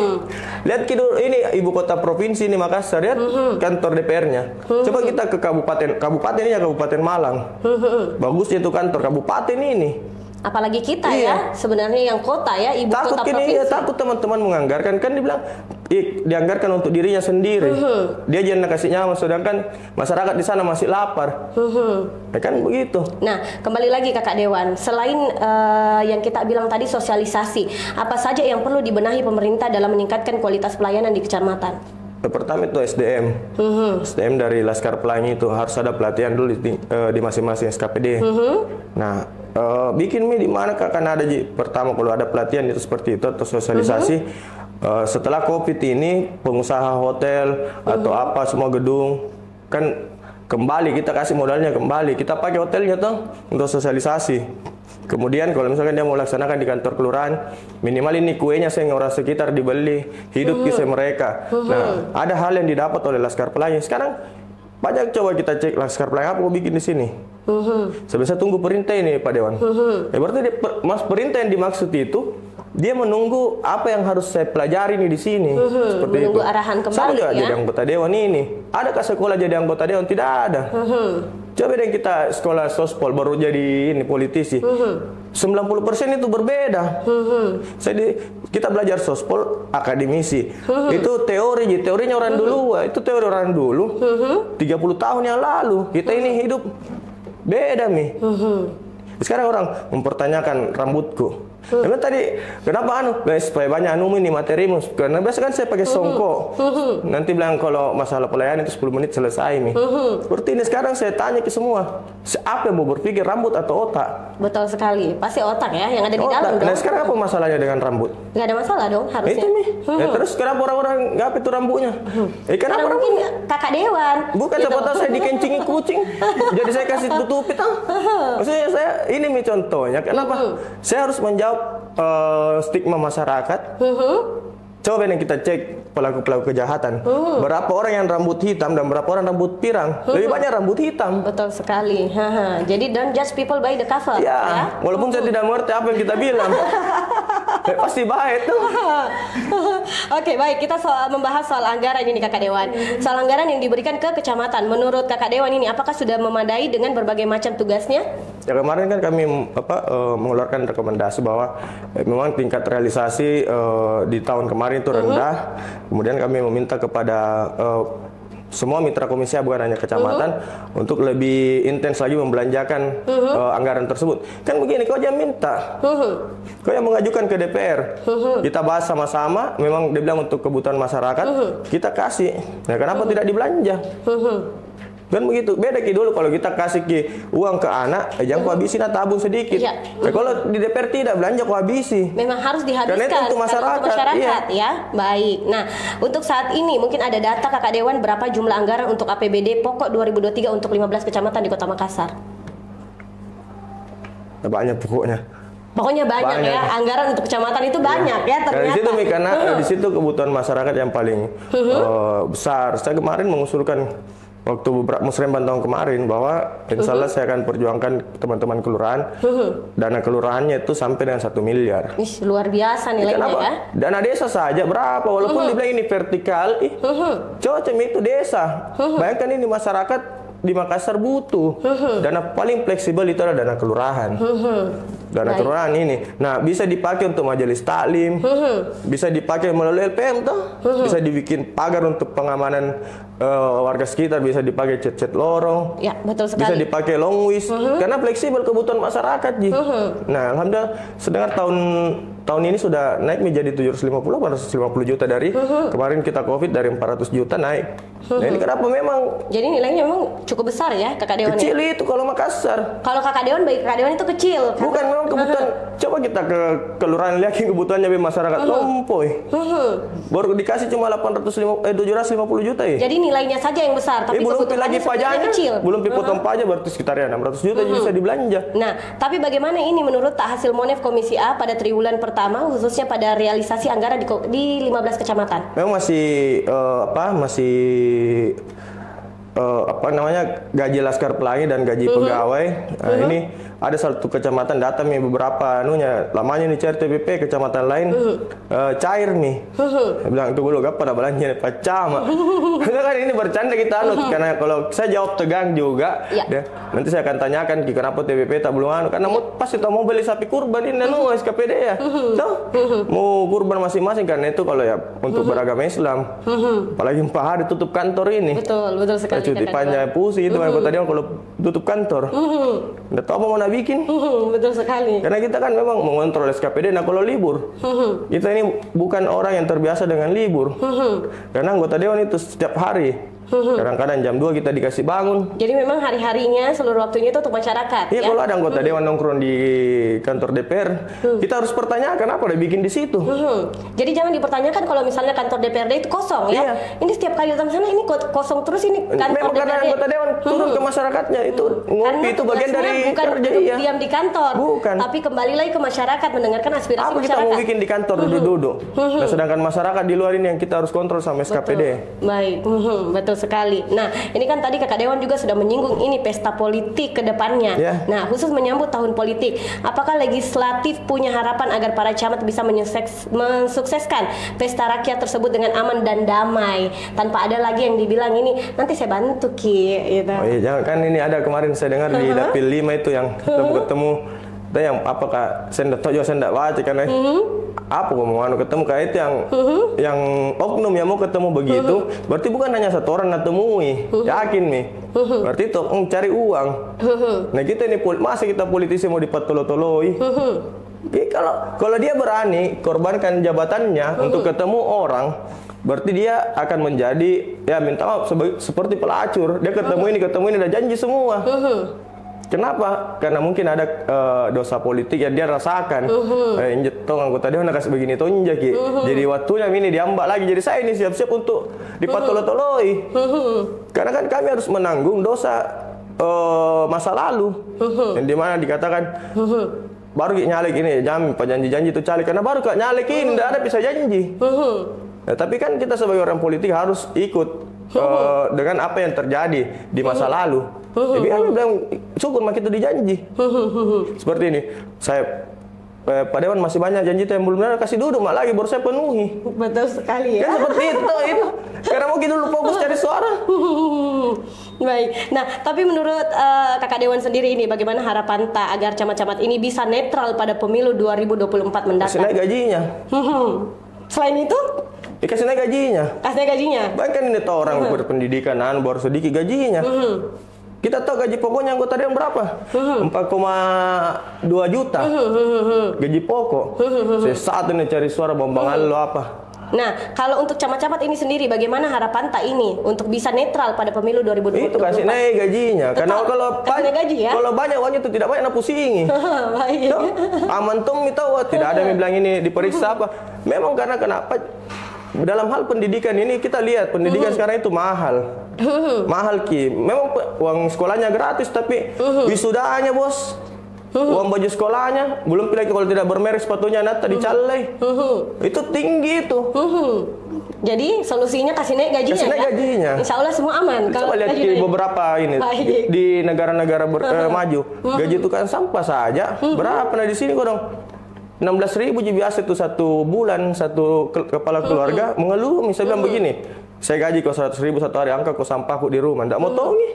lihat kidul ini ibu kota provinsi ini Makassar, lihat uhum. Kantor D P R-nya. Coba kita ke kabupaten, kabupaten ini ya Kabupaten Malang. Uhum. Bagusnya itu kantor kabupaten ini. Apalagi kita iya. ya, sebenarnya yang kota ya, ibu takut kota provinsi. Takut ya, takut teman-teman menganggarkan, kan dibilang eh, dianggarkan untuk dirinya sendiri. Uhuh. Dia jangan kasih nyaman, sedangkan masyarakat di sana masih lapar. Uhuh. Ya kan begitu. Nah, kembali lagi Kakak Dewan, selain uh, yang kita bilang tadi sosialisasi, apa saja yang perlu dibenahi pemerintah dalam meningkatkan kualitas pelayanan di kecamatan? Pertama itu S D M, uhum. S D M dari Laskar Pelangi itu harus ada pelatihan dulu di, uh, di masing-masing S K P D. Uhum. Nah, uh, bikin mie di mana Kak? Karena ada pertama kalau ada pelatihan itu seperti itu atau sosialisasi. Uh, setelah COVID ini pengusaha hotel uhum. Atau apa semua gedung kan kembali kita kasih modalnya kembali kita pakai hotelnya tuh untuk sosialisasi. Kemudian kalau misalkan dia mau laksanakan di kantor kelurahan, minimal ini kuenya saya orang sekitar dibeli, hidup kisah mereka. Nah, ada hal yang didapat oleh Laskar Pelangi. Sekarang banyak coba kita cek Laskar Pelangi apa mau bikin di sini. Sebisa tunggu perintah ini Pak Dewan. Ya, berarti dia, mas perintah yang dimaksud itu dia menunggu apa yang harus saya pelajari nih di sini. Seperti menunggu itu. Arahan kembali. Sama juga ya? Jadi anggota dewan ini. Adakah sekolah jadi anggota dewan? Tidak ada. Coba deh kita sekolah sospol baru jadi ini politisi. sembilan puluh persen itu berbeda. Saya di, kita belajar sospol akademisi. Itu teori, teorinya orang dulu. Itu teori orang dulu. tiga puluh tahun yang lalu. Kita ini hidup beda nih. Sekarang orang mempertanyakan rambutku. Emang tadi kenapa anu? Supaya banyak anu ini materimu. Karena biasa kan saya pakai songkok. Nanti bilang kalau masalah pelayanan itu sepuluh menit selesai nih. Seperti ini sekarang saya tanya ke semua. Apa yang mau berpikir rambut atau otak? Betul sekali. Pasti otak ya yang ada di otak. Dalam. Nah sekarang apa masalahnya dengan rambut? Gak ada masalah dong harusnya. Itu nih. Ya, terus kenapa orang-orang gak apa itu rambutnya? Eh, kenapa orang mungkin rambut? Kakak Dewan. Bukan gitu. Siapa tahu saya dikencingi kucing. Jadi saya kasih tutupi tang. Maksudnya saya ini nih contohnya. Kenapa? Saya harus menjawab Uh, stigma masyarakat. Uhuh. Coba yang kita cek pelaku-pelaku kejahatan. Uhuh. Berapa orang yang rambut hitam dan berapa orang rambut pirang? Uhuh. Lebih banyak rambut hitam. Betul sekali. Haha. Jadi don't judge people by the cover. Ya. ya? Walaupun uhuh. saya tidak mengerti apa yang kita bilang. Eh, pasti baik tuh. Oke, baik. Kita soal membahas soal anggaran ini Kakak Dewan. Soal anggaran yang diberikan ke kecamatan. Menurut Kakak Dewan ini apakah sudah memadai dengan berbagai macam tugasnya? Ya kemarin kan kami apa, uh, mengeluarkan rekomendasi bahwa eh, memang tingkat realisasi uh, di tahun kemarin itu rendah. Uh-huh. Kemudian kami meminta kepada uh, semua mitra komisi A bukan hanya kecamatan uh-huh. untuk lebih intens lagi membelanjakan uh-huh. uh, anggaran tersebut. Kan begini, kau jangan minta, uh-huh. kau yang mengajukan ke D P R. Uh-huh. Kita bahas sama-sama. Memang dia bilang untuk kebutuhan masyarakat uh-huh. kita kasih. Nah kenapa uh-huh. tidak dibelanja? Uh-huh. Kan begitu, beda ki dulu kalau kita kasih ki uang ke anak, eh, jangan kau habisin atau tabung sedikit. Ya. Nah, kalau di D P R tidak belanja kau habisi. Memang harus dihabiskan. Karena itu untuk masyarakat, untuk masyarakat iya. ya. Baik. Nah, untuk saat ini mungkin ada data Kakak Dewan berapa jumlah anggaran untuk A P B D pokok dua ribu dua puluh tiga untuk lima belas kecamatan di Kota Makassar? Banyak pokoknya. Pokoknya banyak, banyak ya, anggaran untuk kecamatan itu banyak ya, ya ternyata. Di situ, karena hmm. di situ kebutuhan masyarakat yang paling uh, besar. Saya kemarin mengusulkan waktu beberapa musrembang tahun kemarin bahwa insya Allah saya akan perjuangkan teman-teman kelurahan uhuh. dana kelurahannya itu sampai dengan satu miliar. Ih, luar biasa nilainya ya. Dana desa saja berapa walaupun uhuh. dibilang ini vertikal ih uhuh. coba cem itu desa uhuh. bayangkan ini masyarakat di Makassar butuh uhuh. dana paling fleksibel itu adalah dana kelurahan uhuh. dana Baik. Kelurahan ini nah bisa dipakai untuk majelis taklim uhuh. bisa dipakai melalui L P M toh uhuh. bisa dibikin pagar untuk pengamanan uh, warga sekitar, bisa dipakai cat-cat lorong ya, betul sekali. Bisa dipakai longwis uhuh. karena fleksibel kebutuhan masyarakat ji. Uhuh. Nah alhamdulillah sedangkan tahun tahun ini sudah naik menjadi tujuh ratus lima puluh sampai delapan ratus lima puluh juta dari uhuh. kemarin kita COVID dari empat ratus juta naik uhuh. nah ini kenapa memang jadi nilainya memang cukup besar ya Kakak Dewan kecil ya? Itu kalau Makassar kalau Kakak Dewan baik Kakak Dewan itu kecil kan? Bukan memang kebutuhan, uh-huh. coba kita ke kelurahan lihat kebutuhannya bagi masyarakat lompoy. Uh-huh. Uh-huh. Baru dikasih cuma delapan ratus lima puluh juta ya. Jadi nilainya saja yang besar, tapi eh, belum lagi pajaknya kecil. Belum dipotong uh-huh. pajak berarti sekitar enam ratus juta uh-huh. bisa dibelanja. Nah, tapi bagaimana ini menurut tak hasil Monef Komisi A pada triwulan pertama khususnya pada realisasi anggaran di, di lima belas kecamatan? Memang masih uh, apa? Masih Uh, apa namanya gaji Laskar Pelangi dan gaji uh-huh. pegawai. Nah, uh-huh. ini ada satu kecamatan datang nih beberapa anunya, lamanya nih cair T P P kecamatan lain uh-huh. uh, cair nih. Uh-huh. Saya bilang itu belum gak pada belanja nih Pak Camat. Karena kan ini bercanda kita anu uh-huh. karena kalau saya jawab tegang juga, ya. Deh, nanti saya akan tanyakan kenapa T P P tak belum anu karena uh-huh. mau pas kita mau beli sapi kurban ini anu uh-huh. S K P D ya. Uh-huh. So, uh-huh. mau kurban masing-masing karena itu kalau ya untuk uh-huh. beragama Islam. Uh-huh. Apalagi empat hari tutup kantor ini. Betul, betul sekali. Nah, cuti panjang pusing itu uh-huh. tadi kalau tutup kantor. Uh-huh. Nggak tahu apa mau bikin. Uhum, betul sekali. Karena kita kan memang mengontrol S K P D. Nah kalau libur, uhum. kita ini bukan orang yang terbiasa dengan libur. Uhum. Karena anggota dewan itu setiap hari. Kadang-kadang jam dua kita dikasih bangun. Jadi memang hari-harinya seluruh waktunya itu untuk masyarakat. Iya ya? Kalau ada anggota hmm. dewan nongkrong di kantor D P R, hmm. kita harus pertanyakan apa udah bikin di situ. Hmm. Jadi jangan dipertanyakan kalau misalnya kantor D P R D itu kosong ya. Iya. Ini setiap kali datang sana ini kosong terus ini kantor memang D P R D. Karena anggota dewan turun hmm. ke masyarakatnya itu ngopi itu bagian dari bukan kerja iya. diam di kantor. Bukan. Tapi kembali lagi ke masyarakat mendengarkan aspirasi apa masyarakat. Apa kita mau bikin di kantor hmm. duduk-duduk. Hmm. Nah, sedangkan masyarakat di luar ini yang kita harus kontrol sama S K P D. Betul. Baik. Hmm. Betul sekali. Nah, ini kan tadi Kakak Dewan juga sudah menyinggung ini pesta politik ke depannya. Yeah. Nah, khusus menyambut tahun politik, apakah legislatif punya harapan agar para camat bisa mensukseskan pesta rakyat tersebut dengan aman dan damai tanpa ada lagi yang dibilang ini nanti saya bantu Ki gitu. Oh iya, jangan kan ini ada kemarin saya dengar uh-huh. di Dapil lima itu yang uh-huh. ketemu ada yang apa Kak saya tahu juga saya enggak baca kan ya. Uh-huh. Apa ngomong ketemu kayak itu yang uh-huh. yang oknum yang mau ketemu begitu uh-huh. berarti bukan hanya satu orang yang temui uh-huh. yakin nih uh-huh. berarti itu um, cari uang uh-huh. nah kita ini masih kita politisi mau dipatolo-toloi uh-huh. jadi kalau kalau dia berani korbankan jabatannya uh-huh. untuk ketemu orang berarti dia akan menjadi ya minta maaf sebe- seperti pelacur dia ketemu uh-huh. ini ketemu ini ada janji semua uh-huh. Kenapa? Karena mungkin ada uh, dosa politik yang dia rasakan. Uh-huh. Eh, injet tong anggota dewan kasih begini tonjak ya. Uh-huh. Jadi waktunya ini diambak lagi. Jadi saya ini siap-siap untuk dipatolo-toloi. Uh-huh. Karena kan kami harus menanggung dosa uh, masa lalu. Uh-huh. Yang dimana dikatakan uh-huh. baru nyalek ini jam janji-janji itu calik. Karena baru kak nyalekin, tidak uh-huh. ada bisa janji. Uh-huh. Nah, tapi kan kita sebagai orang politik harus ikut. Uh, dengan apa yang terjadi di masa lalu, jadi kami bilang syukur mah kita dijanji. Seperti ini, saya eh, Pak Dewan masih banyak janji yang belum ada kasih duduk mak lagi baru saya penuhi. Betul sekali ya. Kan seperti itu, itu. Karena mungkin dulu fokus cari suara. Baik. Nah, tapi menurut uh, Kakak Dewan sendiri ini bagaimana harapan tak agar camat-camat ini bisa netral pada pemilu dua ribu dua puluh empat mendatang? Kasih naik gajinya. Selain itu? Ya, kasih naik gajinya. Kasih naik gajinya. Bahkan ini tau orang uh-huh. berpendidikan anu baru sedikit gajinya. Uh-huh. Kita tahu gaji pokoknya anggota dewan berapa? Uh-huh. empat koma dua juta. Uh-huh. Gaji pokok. Uh-huh. Saya saat ini cari suara bambangan uh-huh. lo apa? Nah, kalau untuk camat-camat ini sendiri bagaimana harapan tak ini untuk bisa netral pada pemilu dua ribu dua puluh empat? Itu kasih naik gajinya. Tetap, karena kalau banyak gaji ya. Kalau banyak wajah itu tidak banyak nak pusingi. Baik. So, aman tong itu tidak ada yang bilang ini diperiksa apa. Memang karena kenapa? Dalam hal pendidikan ini kita lihat pendidikan uhum. Sekarang itu mahal. Uhum. Mahal Ki. Memang uang sekolahnya gratis tapi uhum. wisudanya bos. Uhum. Uang baju sekolahnya belum pilih kalau tidak bermerek sepatunya nah tadi calai. Itu tinggi itu. Uhum. Jadi solusinya kasih naik gajinya. Kasih naik ya? Gajinya. Insya Allah semua aman. Kalau lihat di beberapa ini di, di negara-negara ber, eh, maju uhum. gaji tukang sampah saja uhum. berapa nah di sini kok dong enam belas ribu biasa itu satu bulan satu ke- kepala keluarga uh-huh. mengeluh misalnya uh-huh. begini saya gaji kok seratus ribu satu hari angka kok sampahku di rumah ndak mau tau nih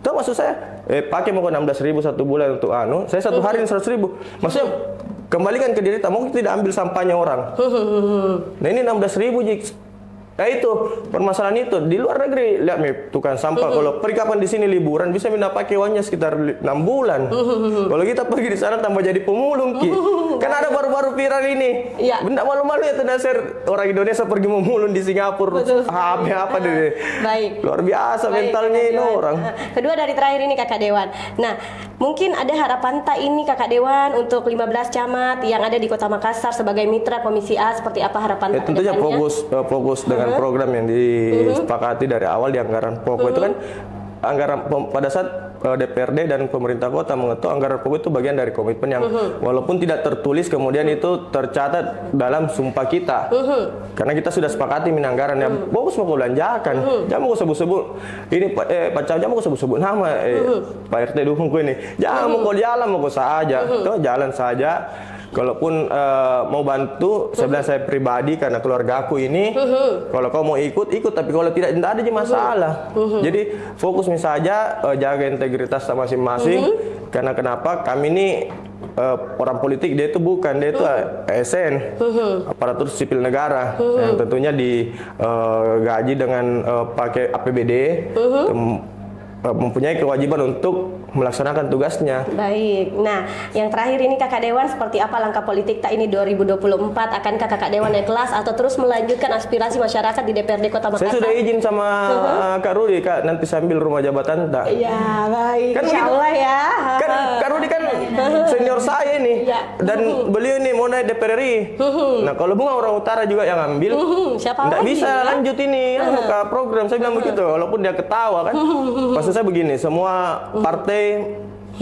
itu maksud saya eh pakai mau enam belas ribu satu bulan untuk anu saya satu hari uh-huh. seratus ribu maksudnya uh-huh. kembalikan ke diri tak mau tidak ambil sampahnya orang uh-huh. nah ini enam belas ribu jik nah itu permasalahan itu di luar negeri lihat nih tukang sampah uh-huh. kalau pergi kapan di sini liburan bisa minta pakai uangnya sekitar enam bulan uh-huh. kalau kita pergi di sana tambah jadi pemulung Ki uh-huh. kan ada baru-baru viral ini ya. Benda malu-malu ya terdasar orang Indonesia pergi memulung di Singapura apa apa deh baik luar biasa baik. Mentalnya ini orang kedua dari terakhir ini Kakak Dewan nah mungkin ada harapan tak ini Kakak Dewan untuk lima belas camat yang ada di Kota Makassar sebagai mitra Komisi A seperti apa harapan ya, tentunya fokus uh, fokus dengan program yang disepakati dari awal di anggaran pokok uh-huh. itu kan anggaran pada saat D P R D dan pemerintah kota mengetuk anggaran publik itu bagian dari komitmen yang uhum. walaupun tidak tertulis kemudian itu tercatat dalam sumpah kita. Uhum. Karena kita sudah sepakati min anggaran ya, bagus mau belanjakan. Jangan mau sebut-sebut ini eh pacau, jangan mau sebut-sebut nama eh uhum. Pak R T dukung gue ini. Jangan mau jalan mau saja. Tuh jalan saja. Kalaupun uh, mau bantu, saya bilang saya pribadi karena keluarga aku ini. Uhuh. Kalau kau mau ikut, ikut. Tapi kalau tidak, tidak ada masalah. Uhuh. Jadi fokus misalnya uh, jaga integritas masing-masing. Uhuh. Karena kenapa? Kami ini uh, orang politik, dia itu bukan, dia itu uh-huh. A S N, uh-huh. aparatur sipil negara, uh-huh. yang tentunya digaji uh, dengan uh, pakai A P B D. Uh-huh. tem- mempunyai kewajiban untuk melaksanakan tugasnya. Baik. Nah, yang terakhir ini Kakak Dewan, seperti apa langkah politik tak ini dua ribu dua puluh empat? Akankah Kakak Dewan naik kelas atau terus melanjutkan aspirasi masyarakat di D P R D Kota Makassar? Saya sudah izin sama uh-huh. Kak Rudi, Kak, nanti sambil rumah jabatan tak? Iya, baik. Kan insya Allah ya. Kan Kak Rudi kan senior saya ini ya. Dan uh-huh. beliau ini mau naik D P R D. Uh-huh. Nah, kalau bunga orang utara juga yang ambil, uh-huh. siapa nggak bisa ya? Lanjut ini uh-huh. ke program. Saya bilang uh-huh. begitu, walaupun dia ketawa kan. Uh-huh. Pas saya begini, semua partai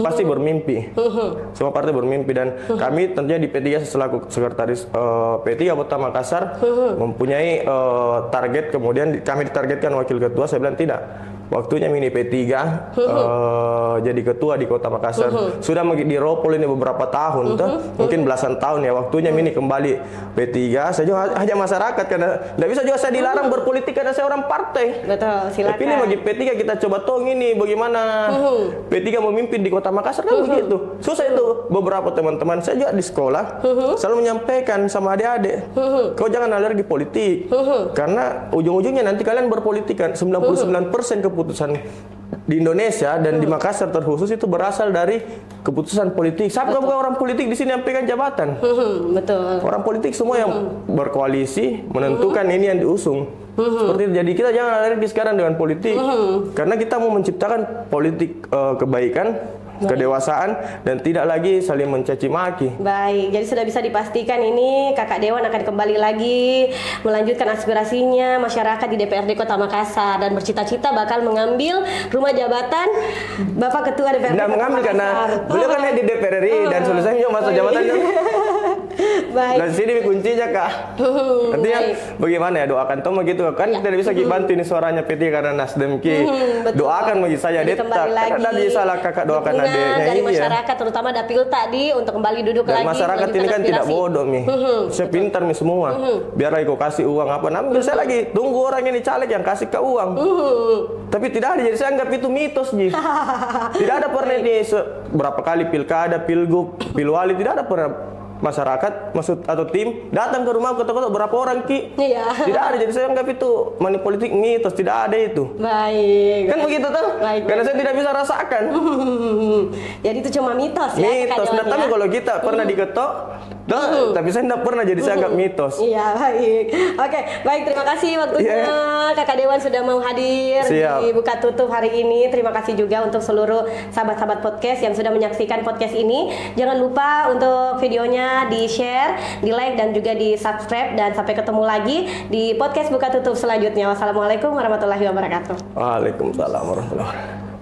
pasti bermimpi. Semua partai bermimpi dan kami tentunya di P tiga selaku sekretaris uh, P tiga Kota Makassar mempunyai uh, target, kemudian kami ditargetkan wakil ketua, saya bilang tidak. Waktunya mini P tiga uh, jadi ketua di Kota Makassar. Uhuh. Sudah diropol ini beberapa tahun, uhuh. tuh, mungkin belasan tahun ya. Waktunya mini kembali P tiga. Saya juga hanya masyarakat karena tidak bisa juga saya dilarang uhuh. berpolitik karena saya orang partai. Betul, silakan. Tapi ini bagi P tiga kita coba tong ini bagaimana uhuh. P tiga memimpin di Kota Makassar kan uhuh. begitu. Susah itu beberapa teman-teman saya juga di sekolah uhuh. selalu menyampaikan sama adik-adik, uhuh. kau jangan alergi politik uhuh. karena ujung-ujungnya nanti kalian berpolitik kan sembilan puluh sembilan persen ke keputusan di Indonesia dan di Makassar terkhusus itu berasal dari keputusan politik. Saya bukan orang politik di sini yang pegang jabatan. Betul. Orang politik semua yang berkoalisi menentukan ini yang diusung. Seperti itu. Jadi kita jangan alergi sekarang dengan politik karena kita mau menciptakan politik uh, kebaikan. Baik. Kedewasaan dan tidak lagi saling mencaci maki. Baik, jadi sudah bisa dipastikan ini Kakak Dewan akan kembali lagi melanjutkan aspirasinya masyarakat di D P R D Kota Makassar dan bercita-cita bakal mengambil rumah jabatan Bapak Ketua D P R D. Tidak mengambil Makassar. Karena oh. beliau kan di D P R D oh. dan selesainya masa jabatan. Baik. Dan sini kuncinya Kak. Uhuh, artinya baik. Bagaimana ya doakan toh begitu kan ya. Kita bisa dibantu ini suaranya P T karena Nasdem ki. Uhuh, doakan bagi saya dia tak tadi salah Kakak doakan adeknya dari iya. masyarakat terutama dapil tadi untuk kembali duduk dan lagi. Masyarakat ini kan aspirasi. Tidak bodoh mi. Uhuh, saya pintar mi semua. Uhuh. Biar lagi kau kasih uang apa namanya saya lagi tunggu orang ini caleg yang kasih ke uang. Uhuh. Tapi tidak ada jadi saya anggap itu mitos ji. Tidak ada pernah ini berapa kali pilkada, pilgub, pilwali tidak ada pernah masyarakat maksud atau tim datang ke rumah kota-kota berapa orang ki iya. tidak ada jadi saya anggap itu money politik mitos tidak ada itu baik kan begitu tuh karena saya tidak bisa rasakan jadi itu cuma mitos ya mitos datang ya? Kalau kita pernah diketok Duh, tapi saya tidak pernah jadi saya anggap mitos. Iya baik. Oke baik terima kasih waktunya yeah. Kakak Dewan sudah mau hadir Siap. Di Buka Tutup hari ini. Terima kasih juga untuk seluruh sahabat-sahabat podcast yang sudah menyaksikan podcast ini. Jangan lupa untuk videonya di share, di like dan juga di subscribe. Dan sampai ketemu lagi di podcast Buka Tutup selanjutnya. Wassalamualaikum warahmatullahi wabarakatuh. Waalaikumsalam warahmatullahi wabarakatuh.